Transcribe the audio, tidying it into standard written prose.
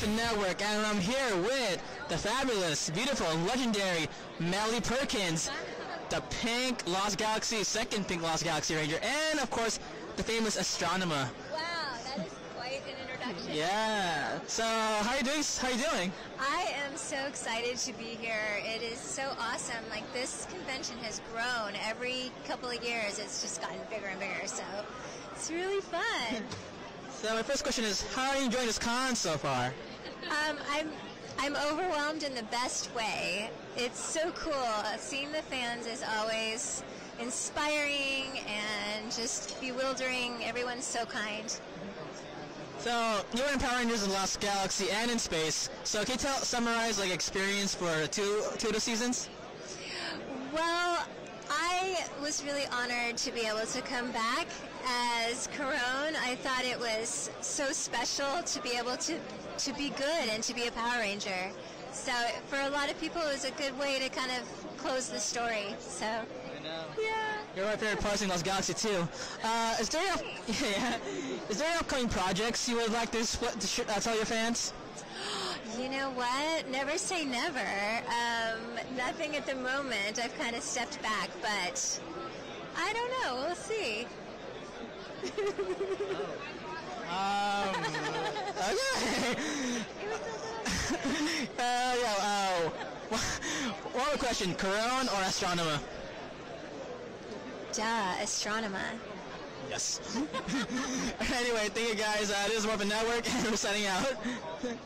Dolphin Network, and I'm here with the fabulous, beautiful, legendary Melody Perkins, the pink Lost Galaxy, second pink Lost Galaxy Ranger, and of course, the famous Astronema. Wow, that is quite an introduction. Yeah. So, how are you doing? I am so excited to be here. It is so awesome. Like, this convention has grown every couple of years. It's just gotten bigger and bigger, so it's really fun. So my first question is, how are you enjoying this con so far? I'm overwhelmed in the best way. It's so cool. Seeing the fans is always inspiring and just bewildering. Everyone's so kind. So you were in Power Rangers and Lost Galaxy and in space. So can you summarize like experience for two of the seasons? Well, I was really honored to be able to come back as Karone. I thought it was so special to be able to be good and to be a Power Ranger. So for a lot of people, it was a good way to kind of close the story. So I know. Yeah. You're my favorite person in Lost Galaxy too. Is there any upcoming projects you would like to tell your fans? You know what? Never say never. Nothing at the moment. I've kind of stepped back, but I don't know. We'll see. One more question: Karone or Astronema? Duh, Astronema. Yes. Anyway, thank you guys. This is Warpin Network, and we're signing out.